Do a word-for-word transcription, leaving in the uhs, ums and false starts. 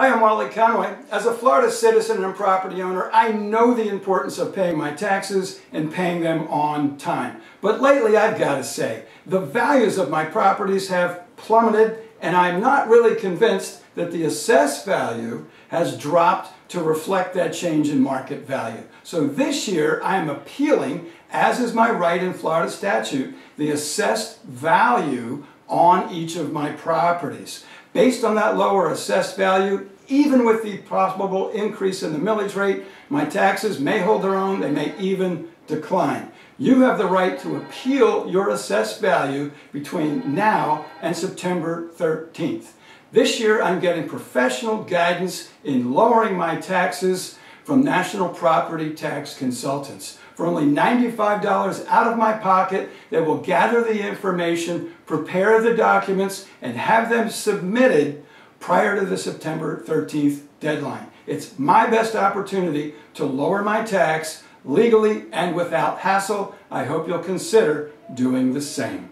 Hi, I'm Wally Conway. As a Florida citizen and property owner, I know the importance of paying my taxes and paying them on time. But lately, I've got to say, the values of my properties have plummeted, and I'm not really convinced that the assessed value has dropped to reflect that change in market value. So this year, I am appealing, as is my right in Florida statute, the assessed value on each of my properties. Based on that lower assessed value, even with the possible increase in the millage rate, my taxes may hold their own, they may even decline. You have the right to appeal your assessed value between now and September thirteenth. This year, I'm getting professional guidance in lowering my taxes from National Property Tax Consultants. For only ninety-five dollars out of my pocket, they will gather the information, prepare the documents, and have them submitted prior to the September thirteenth deadline. It's my best opportunity to lower my tax legally and without hassle. I hope you'll consider doing the same.